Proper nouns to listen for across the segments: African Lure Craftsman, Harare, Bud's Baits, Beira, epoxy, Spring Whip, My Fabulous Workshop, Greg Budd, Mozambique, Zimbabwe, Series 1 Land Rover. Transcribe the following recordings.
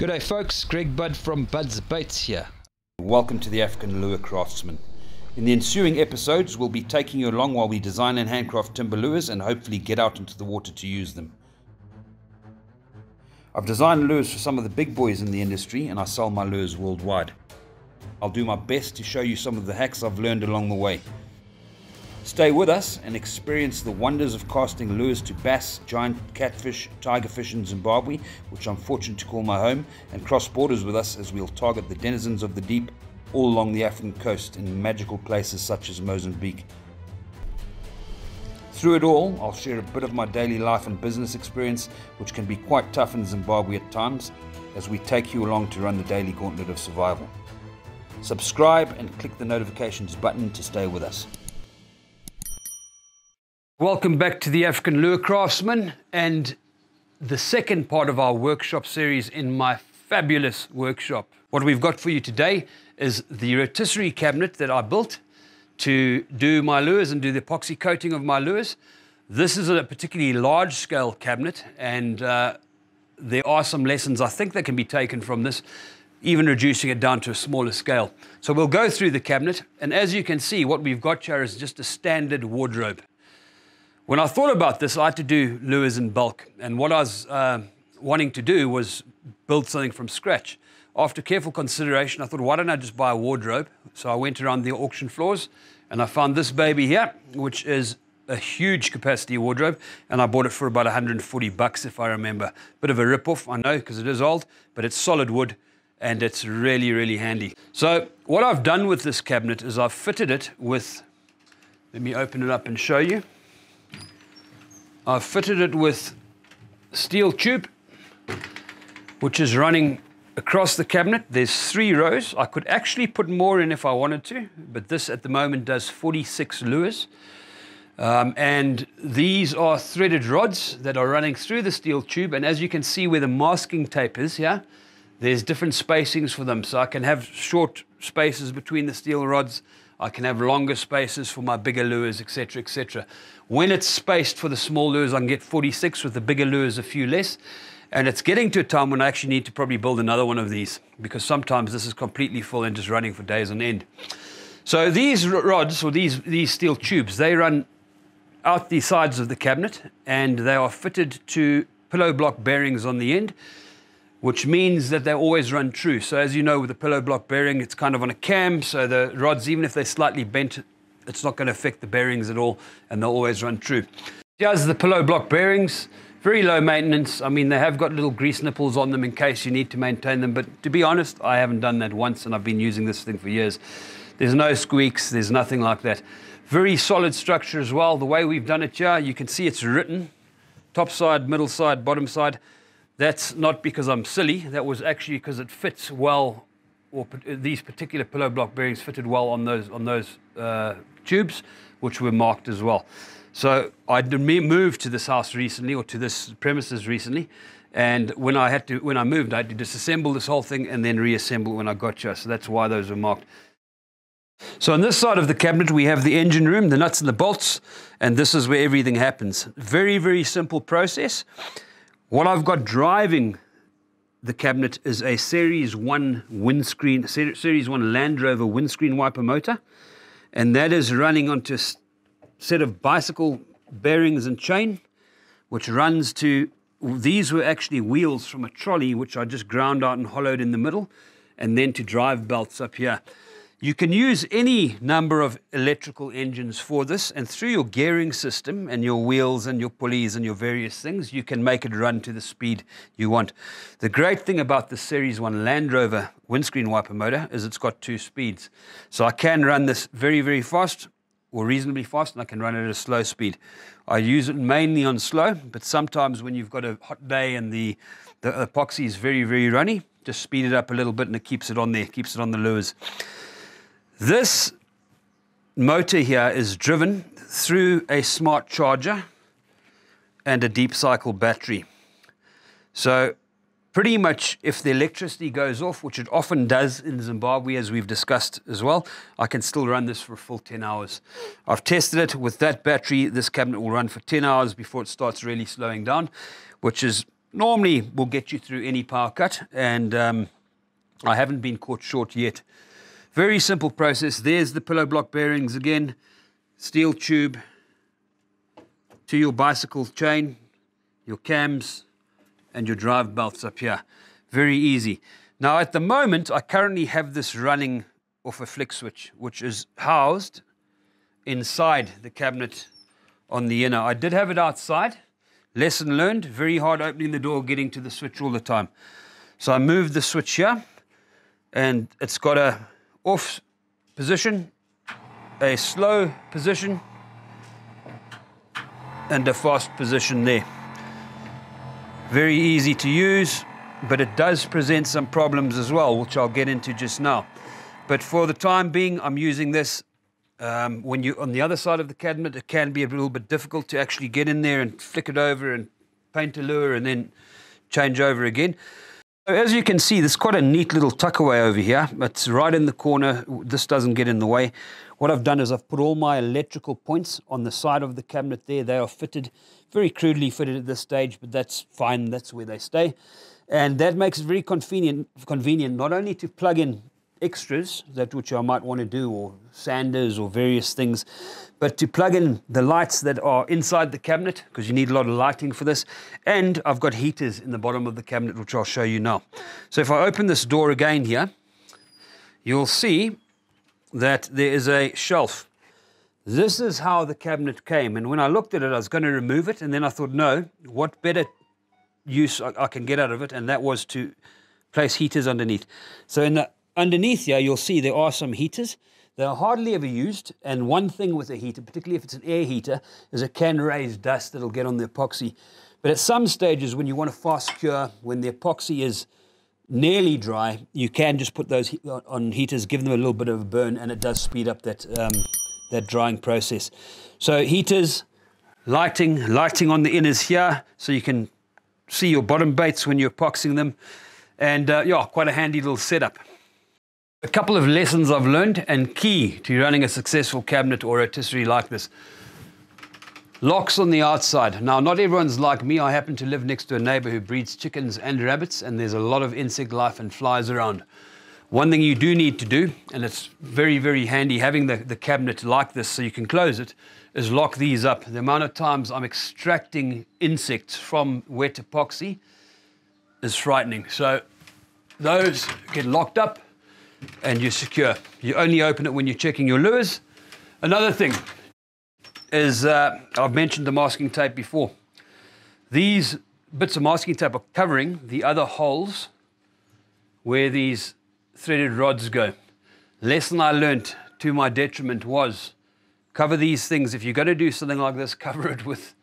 G'day folks, Greg Budd from Bud's Baits here. Welcome to the African Lure Craftsman. In the ensuing episodes, we'll be taking you along while we design and handcraft timber lures and hopefully get out into the water to use them. I've designed lures for some of the big boys in the industry and I sell my lures worldwide. I'll do my best to show you some of the hacks I've learned along the way. Stay with us and experience the wonders of casting lures to bass, giant catfish, tigerfish in Zimbabwe, which I'm fortunate to call my home, and cross borders with us as we'll target the denizens of the deep all along the African coast in magical places such as Mozambique. Through it all, I'll share a bit of my daily life and business experience, which can be quite tough in Zimbabwe at times, as we take you along to run the daily gauntlet of survival. Subscribe and click the notifications button to stay with us. Welcome back to the African Lure Craftsman and the second part of our workshop series in my fabulous workshop. What we've got for you today is the rotisserie cabinet that I built to do my lures and do the epoxy coating of my lures. This is a particularly large scale cabinet and there are some lessons I think that can be taken from this, even reducing it down to a smaller scale. So we'll go through the cabinet, and as you can see, what we've got here is just a standard wardrobe. When I thought about this, I had to do lures in bulk, and what I was wanting to do was build something from scratch. After careful consideration, I thought, why don't I just buy a wardrobe? So I went around the auction floors, and I found this baby here, which is a huge capacity wardrobe, and I bought it for about 140 bucks, if I remember. Bit of a rip-off, I know, because it is old, but it's solid wood, and it's really, really handy. So what I've done with this cabinet is I've fitted it with, let me open it up and show you. I've fitted it with steel tube, which is running across the cabinet. There's 3 rows. I could actually put more in if I wanted to, but this at the moment does 46 lures. And these are threaded rods that are running through the steel tube. And as you can see where the masking tape is here, there's different spacings for them. So I can have short spaces between the steel rods. I can have longer spaces for my bigger lures, etc., etc. When it's spaced for the small lures, I can get 46, with the bigger lures a few less. And it's getting to a time when I actually need to probably build another one of these, because sometimes this is completely full and just running for days on end. So these rods, or these steel tubes, they run out the sides of the cabinet and they are fitted to pillow block bearings on the end, which means that they always run true. So as you know, with a pillow block bearing, it's kind of on a cam, so the rods, even if they're slightly bent, it's not going to affect the bearings at all, and they'll always run true. Here's the pillow block bearings, very low maintenance. I mean, they have got little grease nipples on them in case you need to maintain them, but to be honest, I haven't done that once, and I've been using this thing for years. There's no squeaks, there's nothing like that. Very solid structure as well. The way we've done it here, you can see it's written, top side, middle side, bottom side. That's not because I'm silly, that was actually because it fits well, or these particular pillow block bearings fitted well on those tubes, which were marked as well. So I moved to this house recently, or to this premises recently, and when I moved, I had to disassemble this whole thing and then reassemble it when I got here, so that's why those were marked. So on this side of the cabinet, we have the engine room, the nuts and the bolts, and this is where everything happens. Very, very simple process. What I've got driving the cabinet is a Series 1 windscreen, Series 1 Land Rover windscreen wiper motor, and that is running onto a set of bicycle bearings and chain, which runs to, these were actually wheels from a trolley, which I just ground out and hollowed in the middle, and then to drive belts up here. You can use any number of electrical engines for this, and through your gearing system and your wheels and your pulleys and your various things, you can make it run to the speed you want. The great thing about the Series 1 Land Rover windscreen wiper motor is it's got 2 speeds. So I can run this very, very fast, or reasonably fast, and I can run it at a slow speed. I use it mainly on slow, but sometimes when you've got a hot day and the epoxy is very, very runny, just speed it up a little bit and it keeps it on there, keeps it on the lures. This motor here is driven through a smart charger and a deep cycle battery. So pretty much if the electricity goes off, which it often does in Zimbabwe, as we've discussed as well, I can still run this for a full 10 hours. I've tested it with that battery. This cabinet will run for 10 hours before it starts really slowing down, which is normally will get you through any power cut, and I haven't been caught short yet. Very simple process. There's the pillow block bearings again, steel tube to your bicycle chain, your cams, and your drive belts up here. Very easy. Now at the moment, I currently have this running off a flick switch, which is housed inside the cabinet on the inner. I did have it outside. Lesson learned, very hard opening the door, getting to the switch all the time. So I moved the switch here, and it's got a off position, a slow position, and a fast position there. Very easy to use, but it does present some problems as well, which I'll get into just now. But for the time being, I'm using this. When you're on the other side of the cabinet, it can be a little bit difficult to actually get in there and flick it over and paint a lure and then change over again. So as you can see, there's quite a neat little tuckaway over here. It's right in the corner. This doesn't get in the way. What I've done is I've put all my electrical points on the side of the cabinet there. They are fitted, very crudely fitted at this stage, but that's fine. That's where they stay. And that makes it very convenient not only to plug in extras, that which I might want to do, or sanders or various things, but to plug in the lights that are inside the cabinet, because you need a lot of lighting for this. And I've got heaters in the bottom of the cabinet, which I'll show you now. So if I open this door again here, you'll see that there is a shelf. This is how the cabinet came, and when I looked at it, I was going to remove it, and then I thought, no, what better use I can get out of it, and that was to place heaters underneath. So in the underneath here, you'll see there are some heaters. They are hardly ever used, and one thing with a heater, particularly if it's an air heater, is it can raise dust that'll get on the epoxy. But at some stages, when you want to fast cure, when the epoxy is nearly dry, you can just put those on heaters, give them a little bit of a burn, and it does speed up that, that drying process. So heaters, lighting on the inners here, so you can see your bottom baits when you're epoxying them. And yeah, quite a handy little setup. A couple of lessons I've learned and key to running a successful cabinet or rotisserie like this. Locks on the outside. Now, not everyone's like me. I happen to live next to a neighbor who breeds chickens and rabbits, and there's a lot of insect life and flies around. One thing you do need to do, and it's very, very handy having the cabinet like this so you can close it, is lock these up. The amount of times I'm extracting insects from wet epoxy is frightening. So those get locked up, and you're secure. You only open it when you're checking your lures. Another thing is, I've mentioned the masking tape before. These bits of masking tape are covering the other holes where these threaded rods go. Lesson I learned to my detriment was cover these things. If you're going to do something like this, cover it with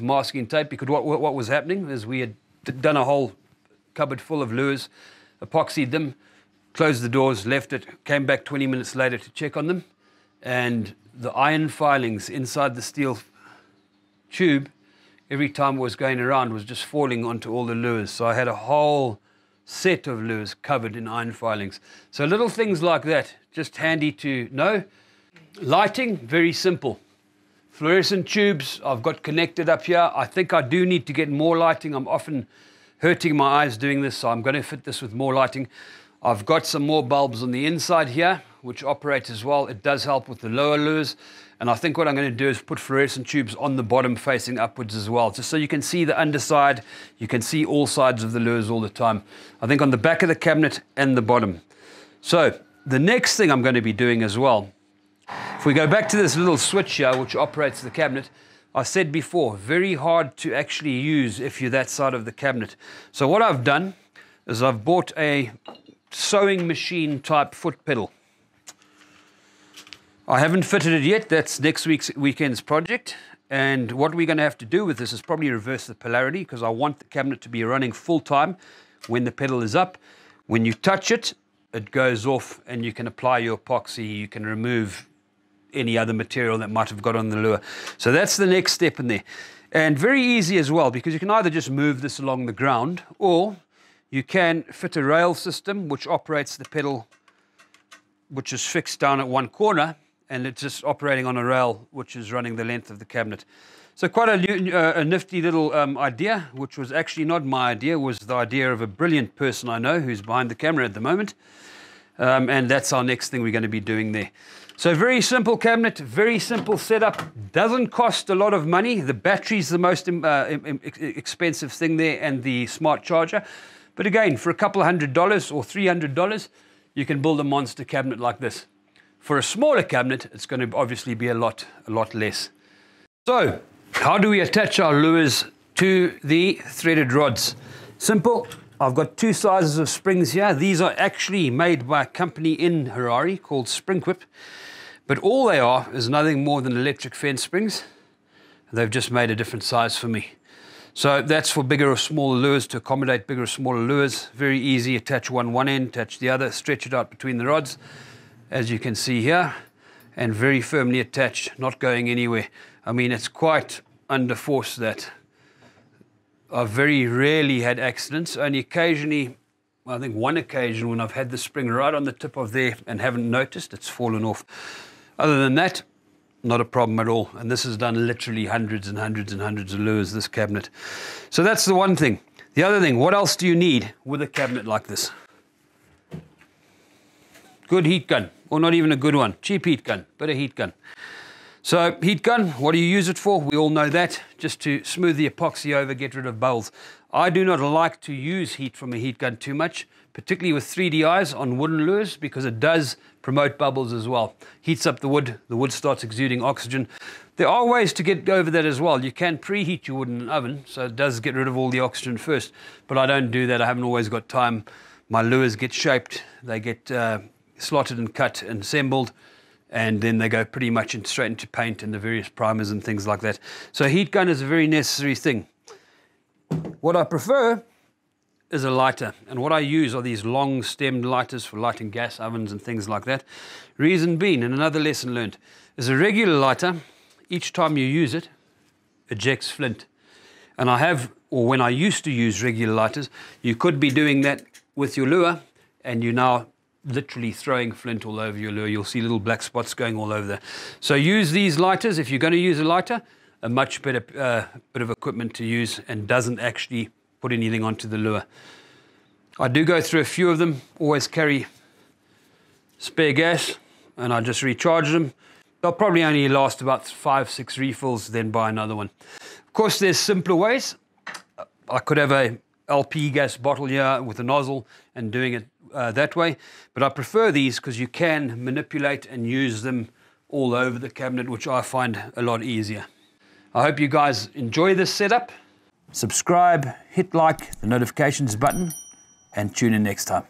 masking tape, because what was happening is we had done a whole cupboard full of lures, epoxied them, closed the doors, left it, came back 20 minutes later to check on them, and the iron filings inside the steel tube, every time it was going around, was just falling onto all the lures. So I had a whole set of lures covered in iron filings. So little things like that, just handy to know. Lighting, very simple. Fluorescent tubes I've got connected up here. I think I do need to get more lighting. I'm often hurting my eyes doing this, so I'm going to fit this with more lighting. I've got some more bulbs on the inside here, which operate as well. It does help with the lower lures. And I think what I'm going to do is put fluorescent tubes on the bottom facing upwards as well, just so you can see the underside. You can see all sides of the lures all the time. I think on the back of the cabinet and the bottom. So the next thing I'm going to be doing as well, if we go back to this little switch here, which operates the cabinet, I said before, very hard to actually use if you're that side of the cabinet. So what I've done is I've bought a sewing machine type foot pedal. I haven't fitted it yet. That's next weekend's project. And what we're going to have to do with this is probably reverse the polarity, because I want the cabinet to be running full time when the pedal is up. When you touch it, it goes off, and you can apply your epoxy. You can remove any other material that might have got on the lure. So that's the next step in there. And very easy as well, because you can either just move this along the ground, or you can fit a rail system which operates the pedal, which is fixed down at one corner, and it's just operating on a rail which is running the length of the cabinet. So quite a nifty little idea, which was actually not my idea, was the idea of a brilliant person I know who's behind the camera at the moment. And that's our next thing we're going to be doing there. So very simple cabinet, very simple setup, doesn't cost a lot of money. The battery's the most expensive thing there, and the smart charger. But again, for a couple $100 or $300, you can build a monster cabinet like this. For a smaller cabinet, it's going to obviously be a lot less. So how do we attach our lures to the threaded rods? Simple. I've got two sizes of springs here. These are actually made by a company in Harare called Spring Whip, but all they are is nothing more than electric fence springs. They've just made a different size for me. So that's for bigger or smaller lures, to accommodate bigger or smaller lures. Very easy, attach one end, attach the other, stretch it out between the rods, as you can see here, and very firmly attached, not going anywhere. I mean, it's quite under force that. I've very rarely had accidents, only occasionally, I think one occasion when I've had the spring right on the tip of there and haven't noticed, it's fallen off. Other than that, not a problem at all. And this has done literally hundreds and hundreds and hundreds of lures, this cabinet. So that's the one thing. The other thing, what else do you need with a cabinet like this? Good heat gun, or not even a good one, cheap heat gun, but a heat gun. So heat gun, what do you use it for? We all know that, just to smooth the epoxy over, get rid of bubbles. I do not like to use heat from a heat gun too much, particularly with 3DIs on wooden lures, because it does promote bubbles as well. Heats up the wood starts exuding oxygen. There are ways to get over that as well. You can preheat your wood in an oven, so it does get rid of all the oxygen first, but I don't do that. I haven't always got time. My lures get shaped, they get slotted and cut and assembled, and then they go pretty much straight into paint and the various primers and things like that. So heat gun is a very necessary thing. What I prefer is a lighter, and what I use are these long stemmed lighters for lighting gas ovens and things like that. Reason being, and another lesson learned, is a regular lighter, each time you use it, ejects flint. And I have, or when I used to use regular lighters, you could be doing that with your lure, and you now literally throwing flint all over your lure. You'll see little black spots going all over there. So use these lighters. If you're going to use a lighter, a much better bit of equipment to use, and doesn't actually put anything onto the lure. I do go through a few of them, always carry spare gas, and I just recharge them. They'll probably only last about 5-6 refills, then buy another one. Of course, there's simpler ways. I could have a LP gas bottle here with a nozzle and doing it that way, but I prefer these because you can manipulate and use them all over the cabinet, which I find a lot easier. I hope you guys enjoy this setup. Subscribe, hit like, the notifications button, and tune in next time.